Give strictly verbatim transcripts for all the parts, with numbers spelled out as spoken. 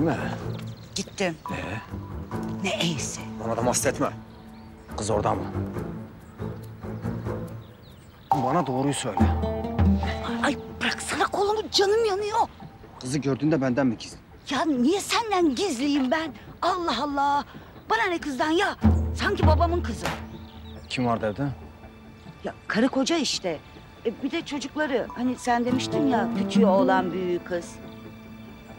gittin mi? Gittim. Ee? Ne iyisi? Bana da bahsetme. Kız orada mı? Bana doğruyu söyle. Ay bıraksana kolumu, canım yanıyor. Kızı gördüğünde benden mi gizli? Ya niye senden gizliyim ben? Allah Allah! Bana ne kızdan ya? Sanki babamın kızı. Kim vardı evde? Ya karı koca işte. E, bir de çocukları. Hani sen demiştin ya, küçüğü oğlan, büyüğü kız.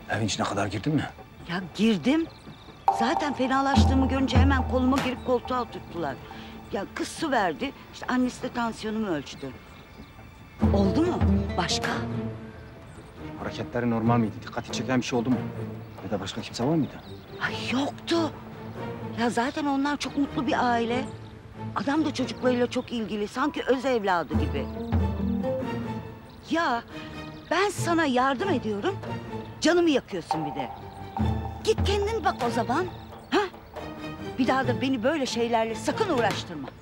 Evin içine kadar girdin mi? Ya girdim. Zaten fenalaştığımı görünce hemen koluma girip koltuğa oturttular. Ya kız su verdi, işte annesi de tansiyonumu ölçtü. Oldu mu? Başka? Hareketleri normal miydi? Dikkati çeken bir şey oldu mu? Ya da başka kimse var mıydı? Ay yoktu. Ya zaten onlar çok mutlu bir aile. Adam da çocuklarıyla çok ilgili, sanki öz evladı gibi. Ya ben sana yardım ediyorum, canımı yakıyorsun bir de. Git kendin bak o zaman. Ha? Bir daha da beni böyle şeylerle sakın uğraştırma.